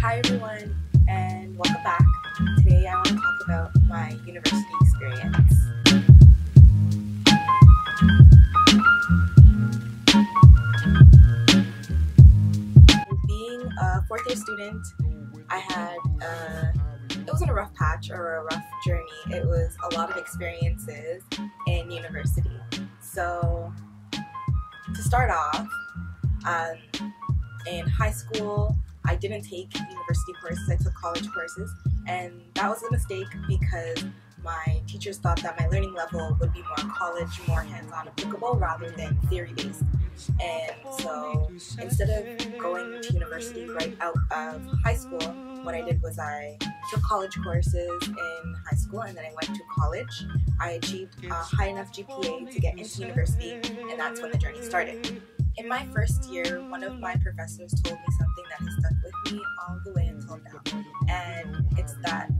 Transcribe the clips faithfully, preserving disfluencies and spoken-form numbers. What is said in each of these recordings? Hi everyone, and welcome back. Today I want to talk about my university experience. Being a fourth year student, I had a It wasn't a rough patch or a rough journey. It was a lot of experiences in university. So to start off, um, in high school, I didn't take university courses, I took college courses, and that was a mistake because my teachers thought that my learning level would be more college, more hands-on applicable rather than theory-based. And so instead of going to university right out of high school, what I did was I took college courses in high school, and then I went to college. I achieved a high enough G P A to get into university, and that's when the journey started. In my first year, one of my professors told me something that has stuck with me all the way until now, and it's that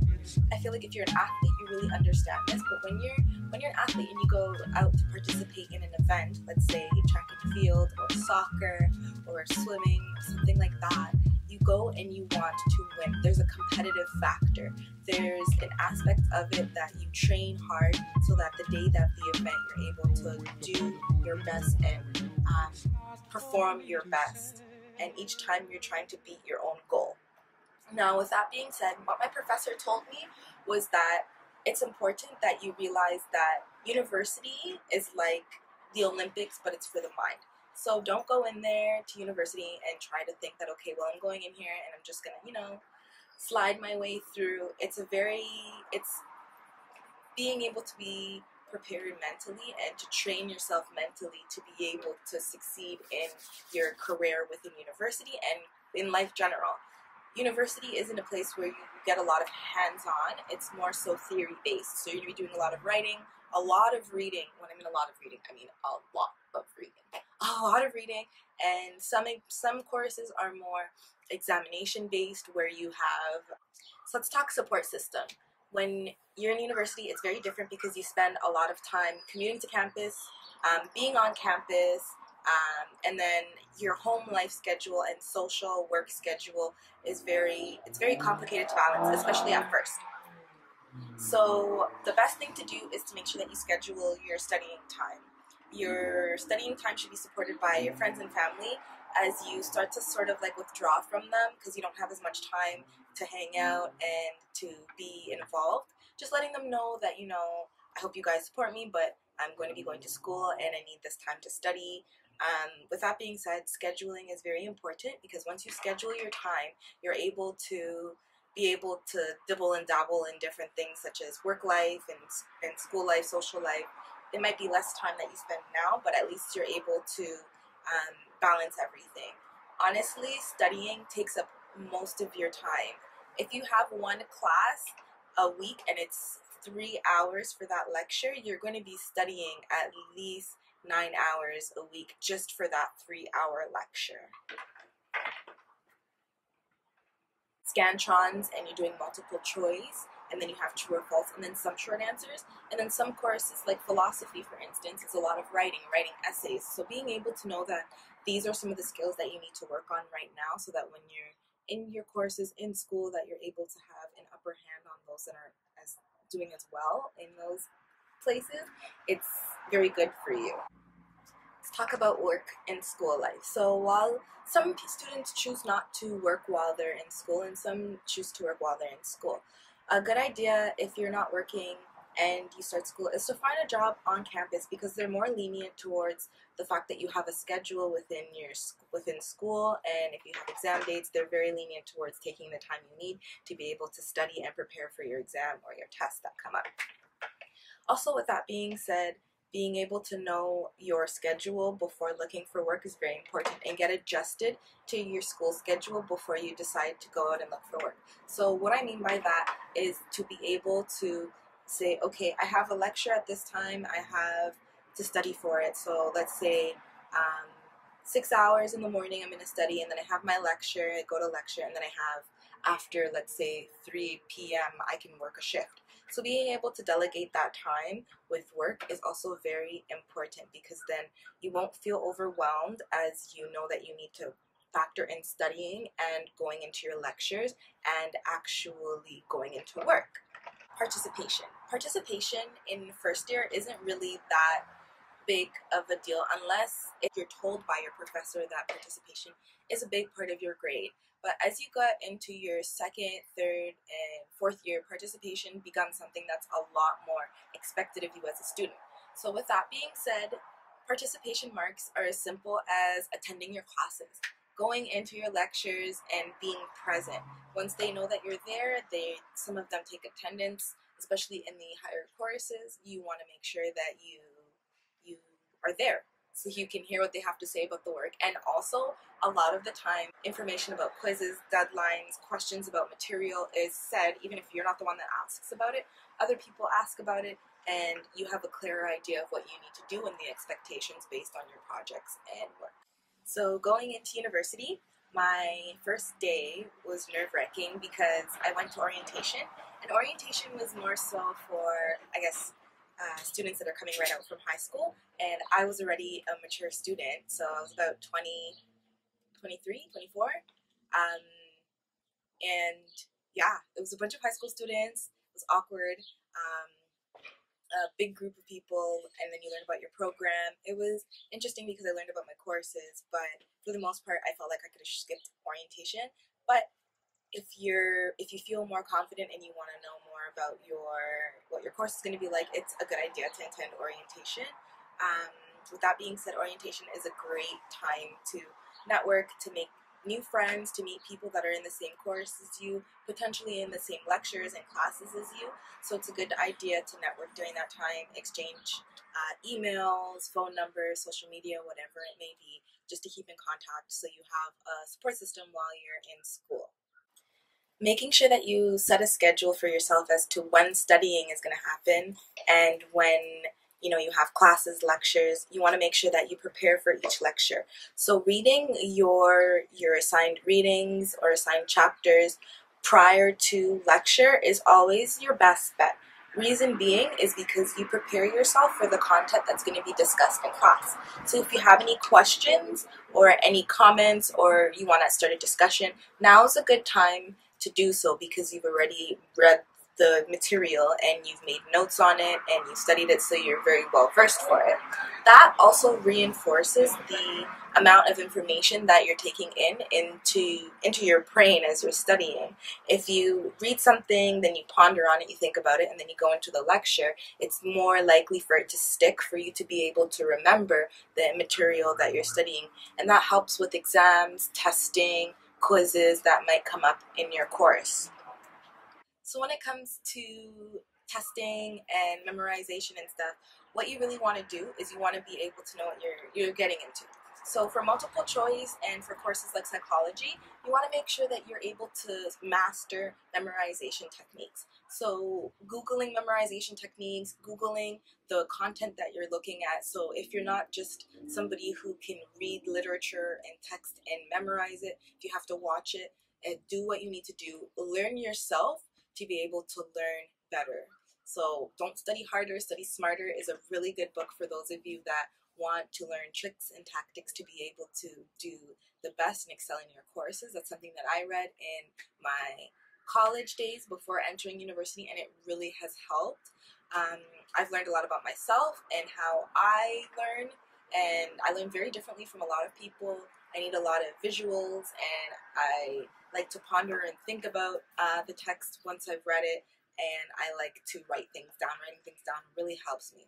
I feel like if you're an athlete, you really understand this, but when you're when you're an athlete and you go out to participate in an event, let's say track and field or soccer or swimming, something like that, you go and you want to win. There's a competitive factor. There's an aspect of it that you train hard so that the day that the event, you're able to do your best and um, perform your best. And each time you're trying to beat your own goal. Now, with that being said, what my professor told me was that it's important that you realize that university is like the Olympics, but it's for the mind. So don't go in there to university and try to think that, okay, well, I'm going in here and I'm just gonna, you know, slide my way through. It's a very, it's being able to be prepared mentally and to train yourself mentally to be able to succeed in your career within university and in life general. University isn't a place where you get a lot of hands-on. It's more so theory-based. So you're gonna be doing a lot of writing, a lot of reading. When I mean a lot of reading, I mean a lot of reading. A lot of reading, and some some courses are more examination-based where you have, so let's talk support system. When you're in university, it's very different because you spend a lot of time commuting to campus, um, being on campus, Um, and then your home life schedule and social work schedule is very, it's very complicated to balance, especially at first. So the best thing to do is to make sure that you schedule your studying time. Your studying time should be supported by your friends and family as you start to sort of like withdraw from them because you don't have as much time to hang out and to be involved. Just letting them know that, you know, I hope you guys support me, but I'm going to be going to school and I need this time to study. Um, with that being said, scheduling is very important because once you schedule your time, you're able to be able to dibble and dabble in different things such as work life and, and school life, social life. It might be less time that you spend now, but at least you're able to um, balance everything. Honestly, studying takes up most of your time. If you have one class a week and it's three hours for that lecture, you're going to be studying at least nine hours a week just for that three hour lecture. Scantrons, and you're doing multiple choice, and then you have true or false, and then some short answers, and then some courses like philosophy, for instance, is a lot of writing, writing essays. So being able to know that these are some of the skills that you need to work on right now so that when you're in your courses in school that you're able to have an upper hand on those that are as doing as well in those places, it's very good for you. Let's talk about work and school life. So while some students choose not to work while they're in school and some choose to work while they're in school, a good idea if you're not working and you start school is to find a job on campus because they're more lenient towards the fact that you have a schedule within your within school, and if you have exam dates, they're very lenient towards taking the time you need to be able to study and prepare for your exam or your tests that come up. Also, with that being said, being able to know your schedule before looking for work is very important, and get adjusted to your school schedule before you decide to go out and look for work. So what I mean by that is to be able to say, okay, I have a lecture at this time, I have to study for it. So let's say um, six hours in the morning I'm going to study, and then I have my lecture, I go to lecture, and then I have after, let's say, three p m I can work a shift. So being able to delegate that time with work is also very important, because then you won't feel overwhelmed, as you know that you need to factor in studying and going into your lectures and actually going into work. Participation. Participation in first year isn't really that big of a deal unless if you're told by your professor that participation is a big part of your grade. But as you got into your second, third, and fourth year, participation becomes something that's a lot more expected of you as a student. So with that being said, participation marks are as simple as attending your classes, going into your lectures, and being present. Once they know that you're there, they some of them take attendance, especially in the higher courses. You want to make sure that you you are there, so you can hear what they have to say about the work. And also, a lot of the time, information about quizzes, deadlines, questions about material is said, even if you're not the one that asks about it, other people ask about it, and you have a clearer idea of what you need to do and the expectations based on your projects and work. So going into university, my first day was nerve-wracking because I went to orientation, and orientation was more so for, I guess, Uh, students that are coming right out from high school, and I was already a mature student, so I was about twenty, twenty-three, twenty-four, um, and yeah, it was a bunch of high school students. It was awkward, um, a big group of people, and then you learn about your program. It was interesting because I learned about my courses, but for the most part, I felt like I could have skipped orientation. But If you're, if you feel more confident and you want to know more about your what your course is going to be like, it's a good idea to attend orientation. Um, with that being said, orientation is a great time to network, to make new friends, to meet people that are in the same course as you, potentially in the same lectures and classes as you. So it's a good idea to network during that time, exchange uh, emails, phone numbers, social media, whatever it may be, just to keep in contact so you have a support system while you're in school. Making sure that you set a schedule for yourself as to when studying is going to happen, and when you know you have classes, lectures, you want to make sure that you prepare for each lecture. So reading your your assigned readings or assigned chapters prior to lecture is always your best bet. Reason being is because you prepare yourself for the content that's going to be discussed in class. So if you have any questions or any comments, or you want to start a discussion, now's a good time to do so, because you've already read the material and you've made notes on it and you studied it, so you're very well versed for it. That also reinforces the amount of information that you're taking in into into your brain as you're studying. If you read something, then you ponder on it, you think about it, and then you go into the lecture, it's more likely for it to stick, for you to be able to remember the material that you're studying, and that helps with exams, testing, quizzes that might come up in your course. So when it comes to testing and memorization and stuff, what you really want to do is you want to be able to know what you're, you're getting into. So for multiple choice and for courses like psychology, you want to make sure that you're able to master memorization techniques. So Googling memorization techniques, Googling the content that you're looking at. So if you're not just somebody who can read literature and text and memorize it, if you have to watch it and do what you need to do, learn yourself to be able to learn better. So Don't Study Harder, Study Smarter is a really good book for those of you that want to learn tricks and tactics to be able to do the best and excel in your courses. That's something that I read in my college days before entering university, and it really has helped. Um, I've learned a lot about myself and how I learn, and I learn very differently from a lot of people. I need a lot of visuals, and I like to ponder and think about uh, the text once I've read it, and I like to write things down. Writing things down really helps me.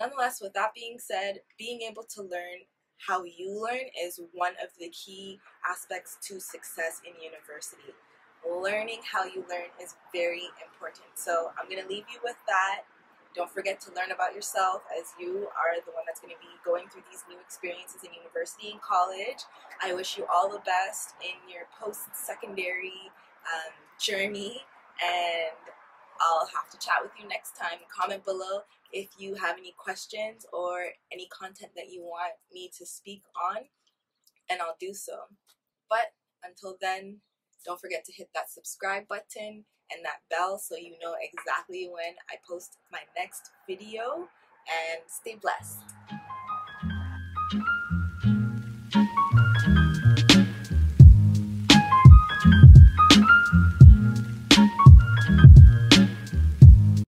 Nonetheless, with that being said, being able to learn how you learn is one of the key aspects to success in university. Learning how you learn is very important. So I'm going to leave you with that. Don't forget to learn about yourself, as you are the one that's going to be going through these new experiences in university and college. I wish you all the best in your post-secondary um, journey, and I'll have to chat with you next time. Comment below if you have any questions or any content that you want me to speak on, and I'll do so. But until then, don't forget to hit that subscribe button and that bell so you know exactly when I post my next video. And stay blessed.